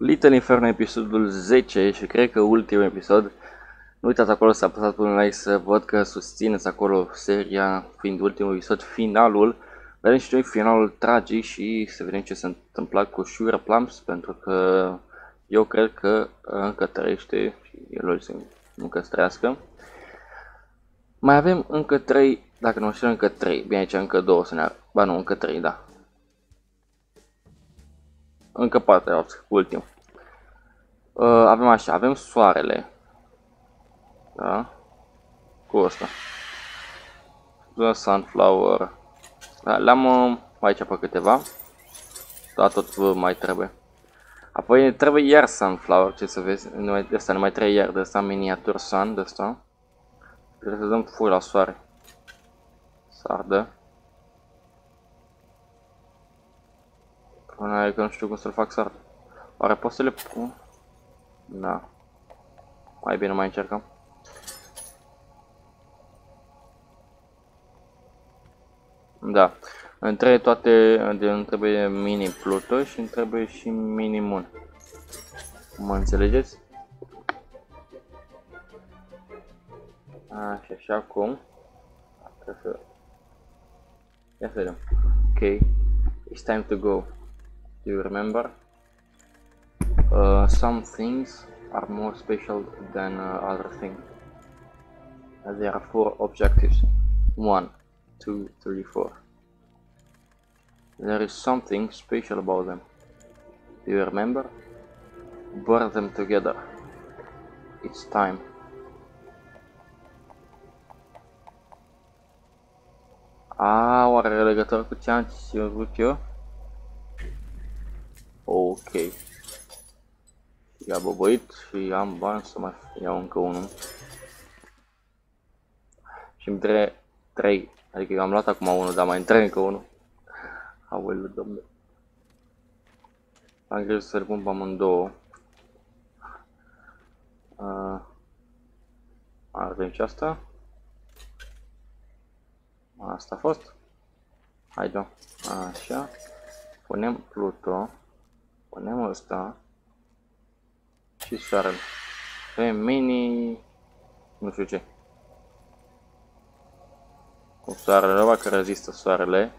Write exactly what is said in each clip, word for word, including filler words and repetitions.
Little Inferno, episodul zece și cred că ultimul episod. Nu uitați acolo să apăsați pe un like, să văd că susțineți acolo seria, fiind ultimul episod, finalul. Vedem și noi finalul tragic și să vedem ce s-a întâmplat cu Sugar Plumps, pentru că eu cred că încă trăiește și el încă să trăiască. Mai avem încă trei, dacă nu știu, încă trei. Bine, aici încă două să ne... Ba nu, încă trei, da. Încă patru, ultim. Uh, avem așa, avem soarele. Da? Cu ăsta. The Sunflower. Da, l-am uh, aici pe câteva. Da, tot uh, mai trebuie. Apoi trebuie iar Sunflower, ce să vezi. De asta nu mai trebuie iar, de asta miniatur Sun, de asta. Trebuie să dăm fui la soare. Să ardă. Până că nu știu cum să-l fac să ardă. Oare pot să le pun? Da. Mai bine mai încercăm. Da. Îmi trebuie toate, îmi trebuie mini Pluto și îmi trebuie și mini Moon. Mă înțelegeți? Așa, și acum trebuie să... Ia să vedem. Ok. It's time to go. Do you remember? Uh, some things are more special than uh, other things. There are four objectives. One, two, three, four. There is something special about them. Do you remember? Burn them together. It's time. A, oare are legătură cu ce am văzut eu? Ok. I-a băbăit și am bani să mai iau încă unul. Și îmi trebuie trei. Adică eu am luat acum unul, dar mai trebuie încă unul. Aoleu, domnule. Am greu să le pun pe amândouă. Uh, Avem și asta. Asta a fost. Haide-o. Așa. Punem Pluto. Punem ăsta. Și soarele. Pe mini... Nu știu ce. Cu soarele ăla, că rezistă soarele.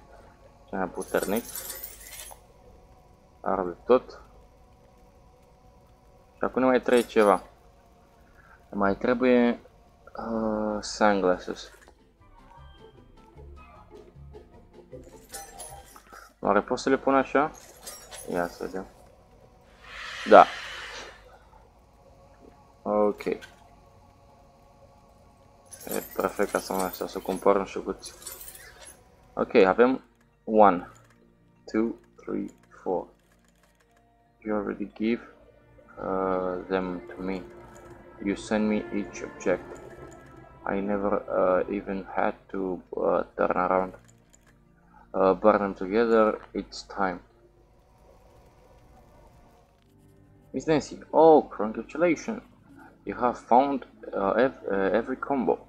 Cel mai puternic. Arde tot. Și acum ne mai trebuie ceva. Ne mai trebuie... Uh, sunglasses. Oare pot să le pun așa? Ia să vedem. Da. Ok. E perfect ca să mă așa, să cumpăr un șucuț. Ok, avem one, two, three, four. You already give uh, them to me. You send me each object. I never uh, even had to uh, turn around. Uh, burn them together, it's time. Miss Nancy, oh, congratulations! You have found uh, ev uh, every combo.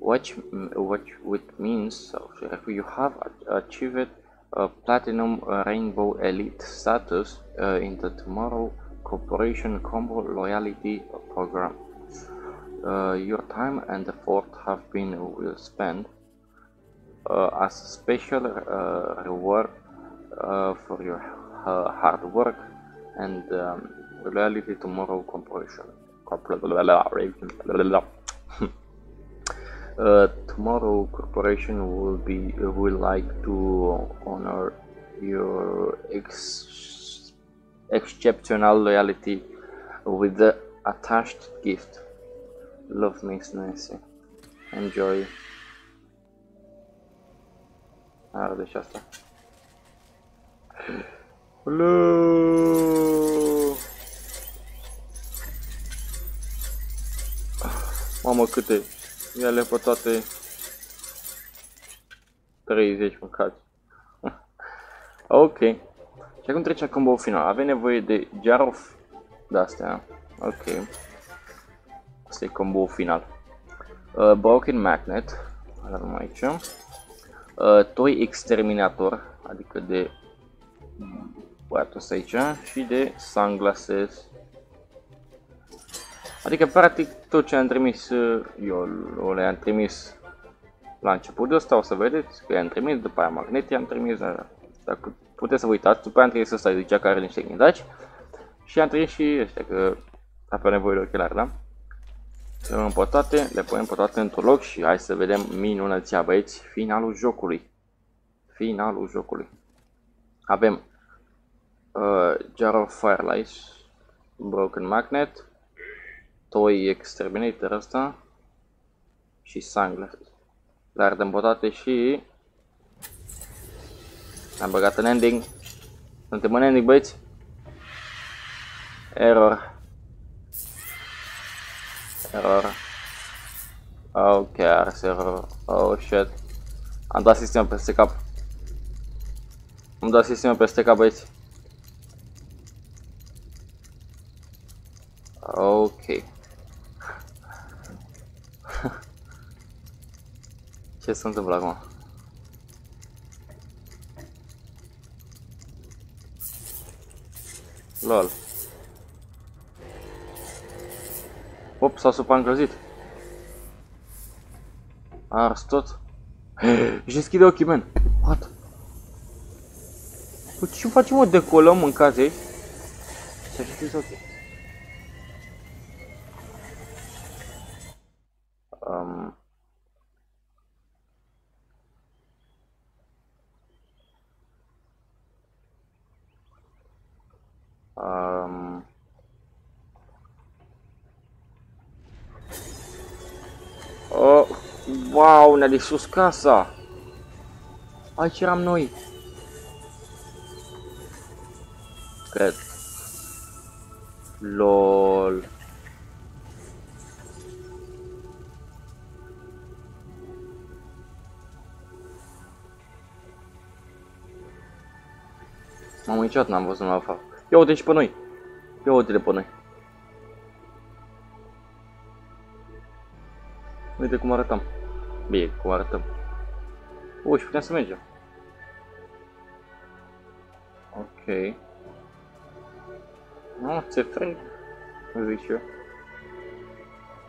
Which, which, which means uh, you have achieved uh, Platinum Rainbow Elite status uh, in the Tomorrow Corporation Combo Loyalty Program. Uh, your time and effort have been well spent. Uh, as a special uh, reward uh, for your uh, hard work and um, loyalty Tomorrow Corporation. uh, Tomorrow Corporation will be uh, will like to honor your ex exceptional loyalty with the attached gift. Love, Miss Nancy. Enjoy. Arde și asta. Mamă, câte! Ia le pe toate treizeci mâncați. Ok. Și acum trece la combo final. Avem nevoie de Jar of... de-astea. Ok. Asta e combo final. Uh, Broken Magnet. Alarm aici. Uh, Toy Exterminator, adică de Poatos aici și de sunglasses. Adică practic tot ce am trimis eu le-am trimis la început de asta, o să vedeți că i-am trimis, după aia Magnet i-am trimis, dacă puteți să vă uitați, după aia am trimis ăsta zicea că are niște ghindaci și am trimis și ăștia că avea nevoie de ochelari, da? Să le luăm pe toate, le punem pe toate într-un loc și hai să vedem minunăția, băieți, finalul jocului. Finalul jocului. Avem uh, Jar of Fireflies, Broken Magnet, Toy Exterminator asta și sunglasses. Le ardem pe toate și am băgat în ending. Suntem în ending, băieți. Error. Error. Ok, ars error. Oh shit. Am dat sistemul peste cap. Am dat sistemul peste cap, băieți. Ok. Ce se întâmplă acum? Lol. Op, s-a supraîncălzit. A ars tot. Își deschide ochii, man. What? Păi ce facem, mă? Decolăm, mâncați ei? S-a deschis ochii. Um. Um. Oh, wow, ne-a distrus casa. Aici eram noi. Cred. Lol. M-am uitat, n-am văzut la fapt. Ia uite-și pe noi. Ia uite-le pe noi. Uite cum arătăm. Bine, cum arătăm. Uși, putem să mergem. Ok. Nu, ce frâng. Zic eu.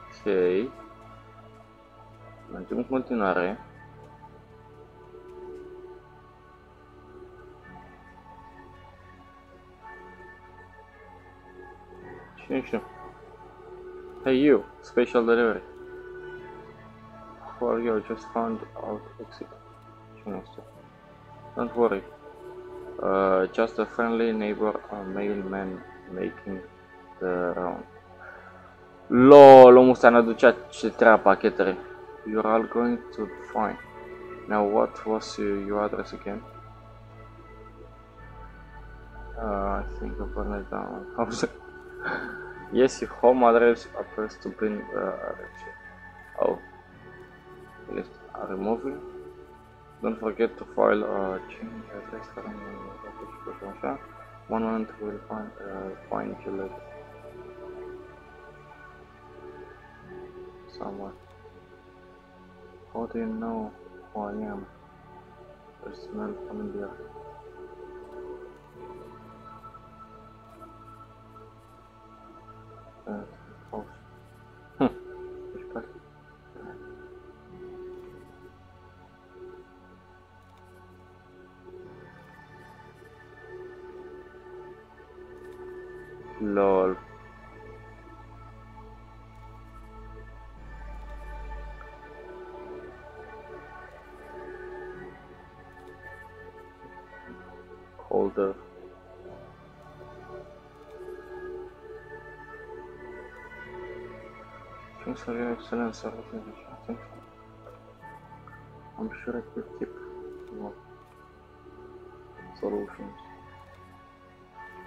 Ok. Mergem în continuare. Și nu știu. Hey you, special delivery. For you, just found out exit. Ce nu știu. Don't worry. Uh, just a friendly neighbor, a mailman making the round. LOL, omul ăsta ne aducea ce treaba pachetele. You're all going to find. Now what was your address again? Uh, I think I burned it down. Yes, your home address appears to be uh, oh, list are removed. Don't forget to file a change address currently. One month will find uh, find you later. Somewhere. How do you know who I am? Personal familiar. Uh, oh. Hm. Lol. Holder. For your excellence, I think I'm sure I could keep more solutions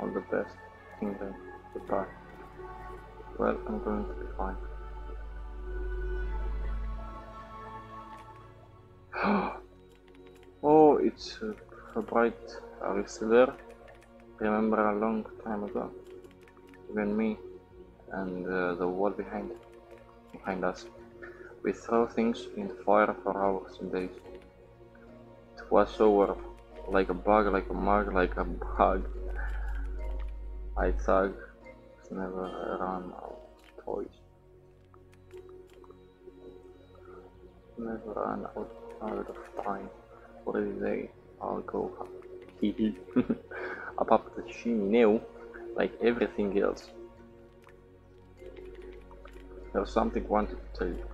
on the best in the goodbye. Well, I'm going to be fine. Oh, it's uh, bright. Are you still there? Remember a long time ago, even me and uh, the wall behind. Behind us, we throw things in the fire for hours and days. It was so warm, like a bug, like a mug, like a bug. I thug never run out of toys. Never run out, out of time. For a day I'll go up, above the chimney like everything else. There's something I wanted to tell you.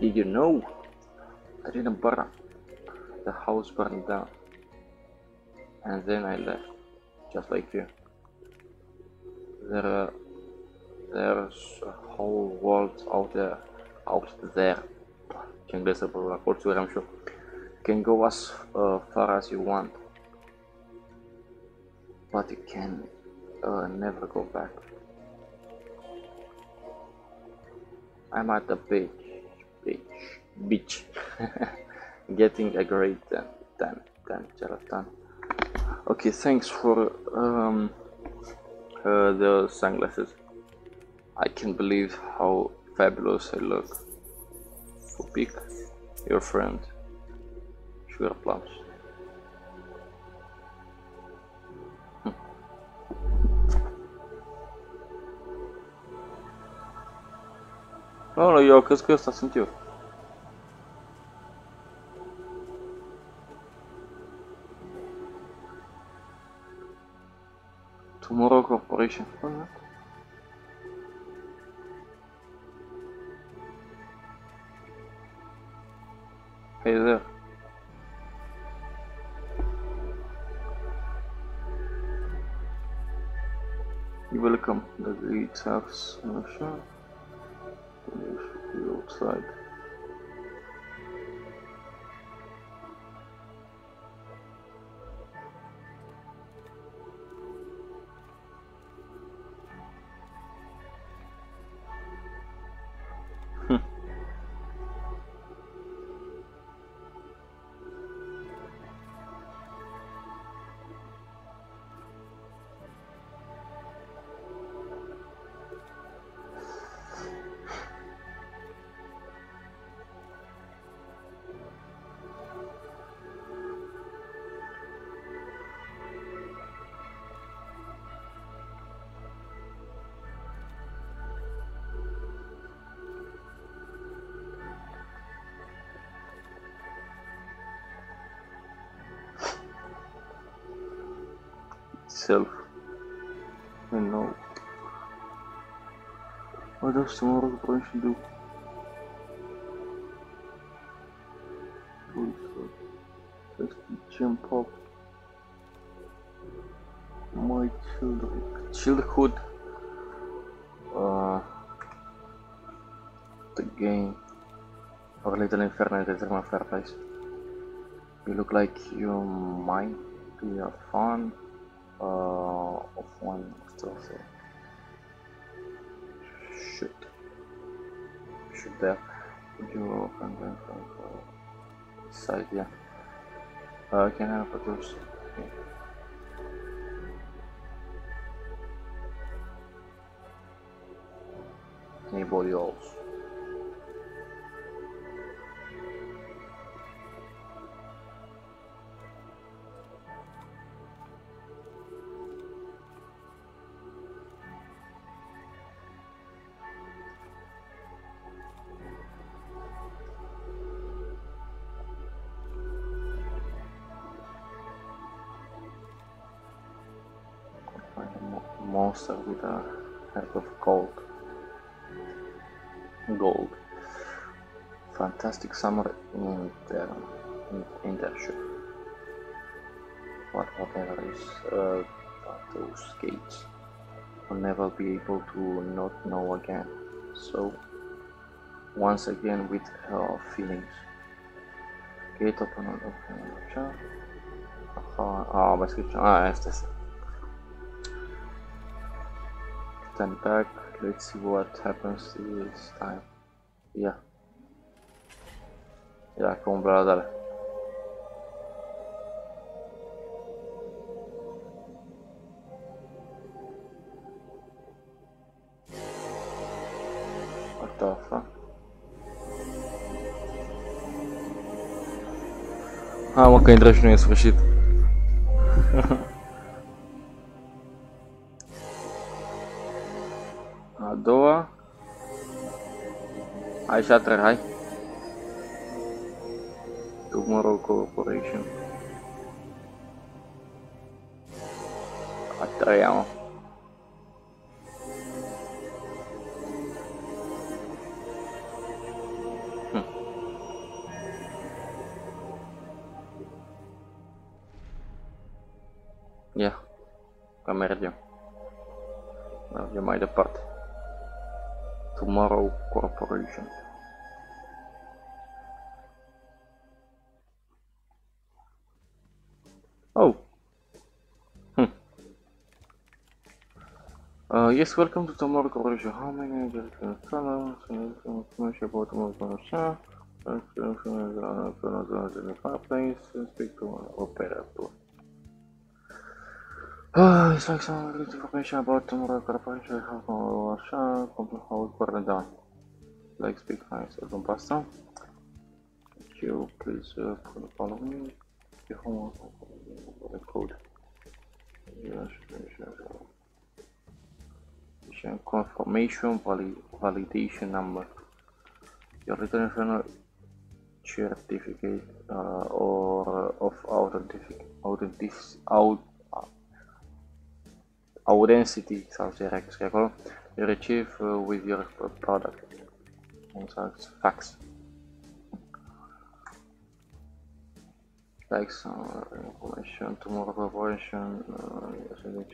Did you know? I didn't burn. The house burned down. And then I left. Just like you. There are, there's a whole world out there. Out there. You can go as uh, far as you want. But you can uh, never go back. I'm at the beach. Beach, beach, getting a great time, time, time, time. Okay, thanks for um, uh, the sunglasses. I can't believe how fabulous I look. So big, your friend, Sugar Plumps. Nu, nu, eu cred că ăsta sunt eu. Tomorrow Corporation. Hey there. You're welcome. The tax. You should be outside. Self. I know. What does Tomorrow Corporation do? Just jump up. My children. Childhood. Uh, the game. Or Little Inferno and the Jar of Fireflies. You look like you might be a fan. Uh, of one still say shoot shoot there you and then uh, side yeah uh, can I produce okay. Anybody else monster with a head of gold. Gold. Fantastic summer in the in, in the ship. What whatever is uh, those gates. I'll never be able to not know again. So once again with her feelings. Gate open on the ah, my scripture. Ah, yes, yes. Stand back, let's see what happens this time. Yeah. Yeah, cum vreau, dale. What the fuck? Ah, mă, că intră și nu e sfârșit. A doua. Aici a treia, hai. Tomorrow Corporation. A treia, mă. Hm. Ia, că mergem. Mergem mai departe. Tomorrow Corporation. Oh. Hm. Uh, yes, welcome to Tomorrow Corporation. How many are there? Hello. So much about tomorrow corporation. Let's go to another fireplace. Speak to an operator. Uh, it's like some little information about Tomorrow Corporation. I have no așa, how it burned down. Like speak nice. Să dăm pe asta. Thank you, please uh, follow me. The homework the code. Yes, yes, yes. Confirmation valid validation number. Your return final certificate uh, or of authentic authentic out. Audacity sau ce era scrie acolo. You receive uh, with your product. Exact, fax. Like some information, tomorrow corporation, uh, between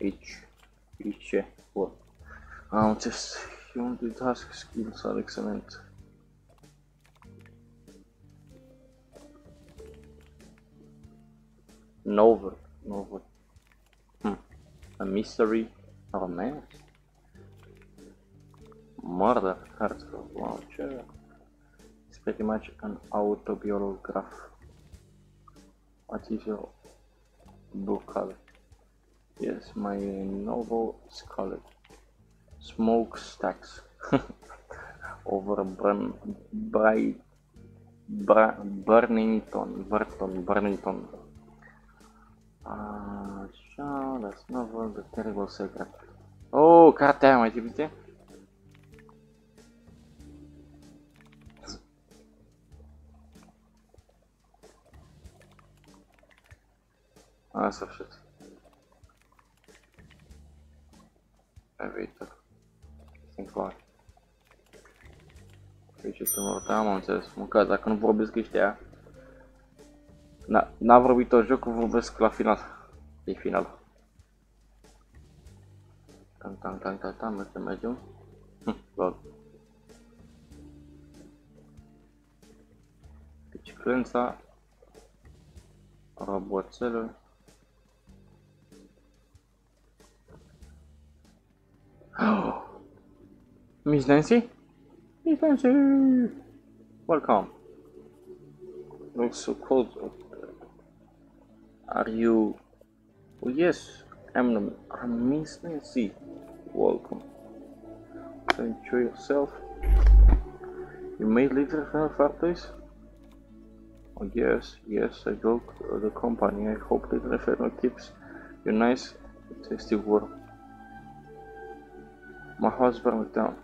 each each one. Um, just you want the task skills are excellent. Novel, novel. Hmm. A mystery romance. Murder, hardcore launcher. It's pretty much an autobiograph. What is your book cover? Yes, my novel Scarlet Smokestacks over Burn, Bright, Bra, Burnington Burton Burnington. Așa, that's novel The Terrible Secret. Oh, cartea aia mai tipite? A, sfârșit. Elevator. Sunt clar. Deci este un rotam, am înțeles. Mânca, dacă nu vorbesc ăștia, n-a vorbit tot jocul, vorbesc la final. E final. Tam, tam, tam, tam, tam, mergem, mergem. Hm, lol. Deci clânța, roboțelul. Miss Nancy? Miss Nancy! Welcome. Looks so cold. Are you... Oh, yes, I'm, I'm Miss Nancy. Welcome. Enjoy yourself. You made Little Inferno fireplace? Oh yes, yes, I got the company. I hope Little Inferno keeps your nice tasty warm. My house burned down.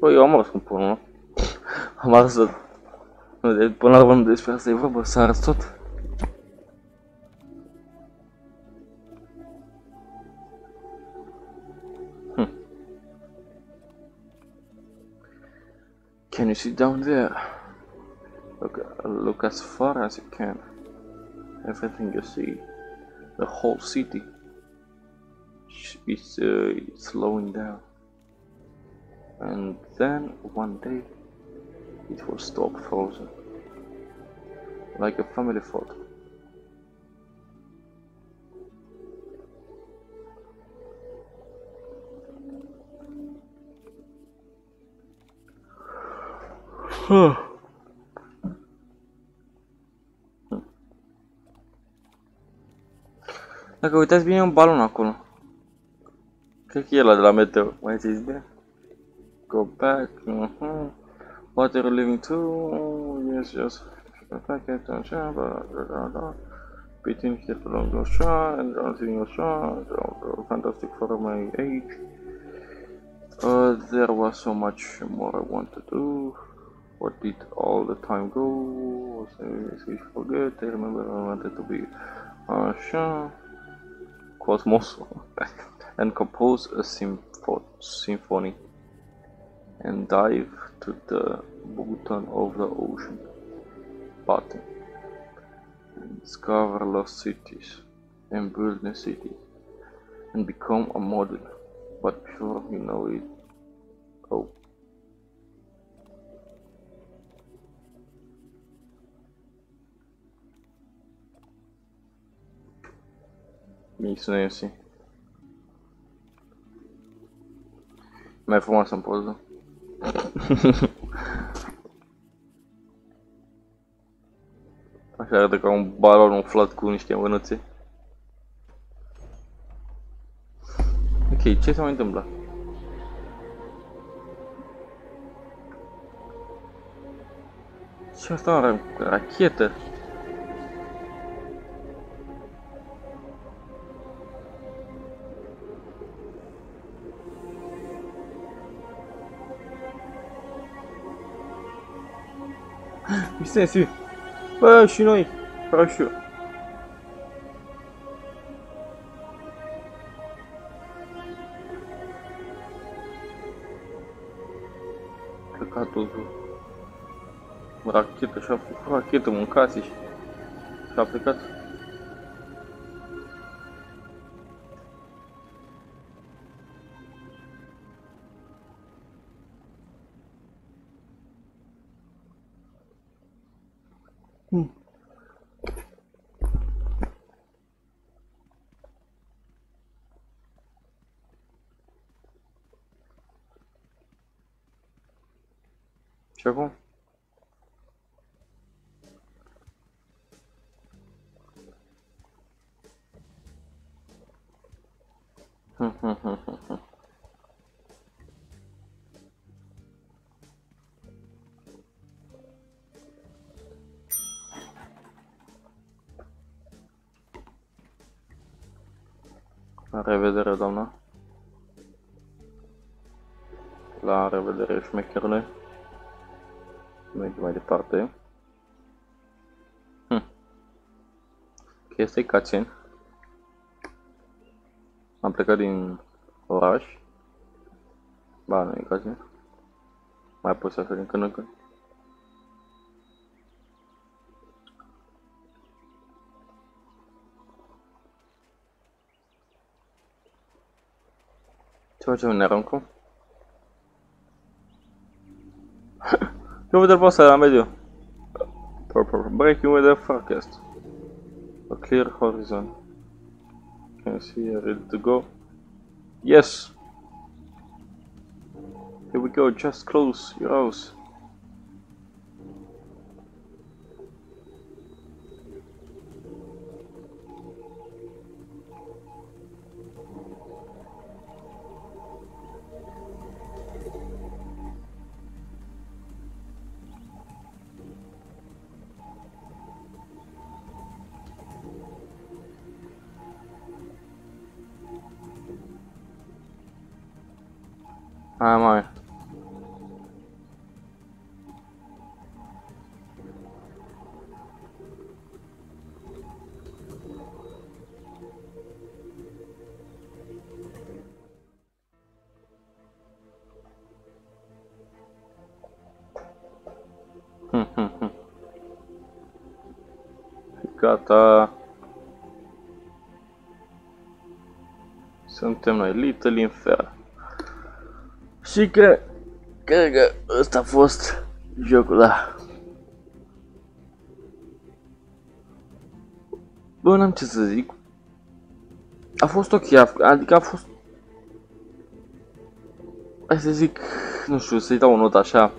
Păi, eu am ars cum pun, nu? Am ars tot. Până la urmă despre asta e vorba, s-a ars tot. you see down there, look, look as far as you can, everything you see, the whole city is uh, slowing down, and then one day it will stop frozen, like a family photo. Huh. Dacă uitați bine, e un balon acolo. Cred că e ăla de la meteo. Mai ți-ai zis de? Go back. Uh-huh. What are you living to? Yes, yes. Packet, așa, bla bla bla. Between here for long, așa, and I'm living așa. Fantastic for my age. Uh, there was so much more I want to do. What did all the time go? Was I forget? I remember I wanted to be Asha Cosmos and compose a sympho symphony and dive to the bottom of the ocean, button and discover lost cities and build new cities and become a model. But before you know it, oh. Miss Nancy. Mai frumoasă în poză. Așa arată ca un balon umflat cu niște mânuțe. Ok, ce s-a mai întâmplat? Ce asta are? Rachetă? Miss Nancy, bă, și noi, vreau și eu. Căcatul zău. Rachetă și-a făcut rachetă, mâncați și și-a plecat. Hmm. Și acum? La revedere, doamna. La revedere, șmecherule. Mergem mai departe. Hm. Chestia e cutscene. Am plecat din oraș. Ba, nu e cutscene. Mai pot să fac din când în când. Ce facem, ne aruncăm? Eu vedem asta la mediu. Breaking weather forecast. A clear horizon. Can you see you're ready to go? Yes! Here we go, just close your house. Hai mai. Gata. Suntem noi, Little Inferno. Și cred, cred că ăsta a fost jocul ăla. Bă, n-am ce să zic. A fost ok, adică a fost... Hai să zic, nu știu, să-i dau o notă așa.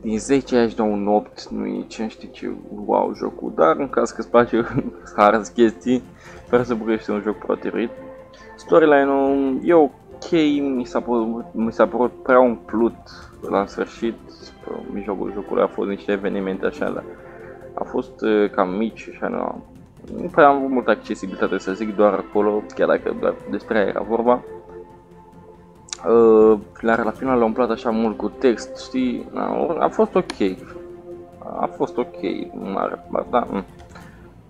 Din zece aș dau un opt, nu e ce, știi ce, wow jocul. Dar în caz că îți place să arăți chestii, fără să bucurești un joc protivit. Storyline-ul e ok, mi s-a părut, părut prea umplut la sfârșit. Mijlocul jocului a fost niște evenimente așa, dar a fost uh, cam mici așa, nu, nu prea am avut multă accesibilitate să zic, doar acolo, chiar dacă doar despre aia era vorba. Uh, la, la final l-am umplat așa mult cu text, știi, a, a fost ok, a fost ok, mare, dar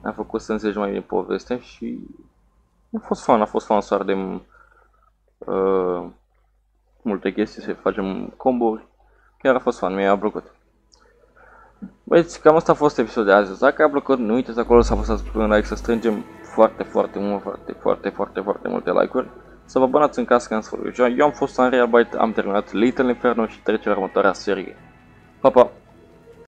mi-a făcut să înțelegi mai bine povestea și a fost fan, a fost fan să ardem uh, multe chestii, să facem combo-uri, chiar a fost fan, mi-a plăcut. Băieți, cam asta a fost episodul de azi, dacă a plăcut, nu uitați acolo să apăsați pe un like, să strângem foarte, foarte mult, foarte, foarte, foarte, foarte multe like-uri. Să vă abonați în caz că am sfârșit. Eu am fost UnRealBite, am terminat Little Inferno și trece la următoarea serie. Pa, pa!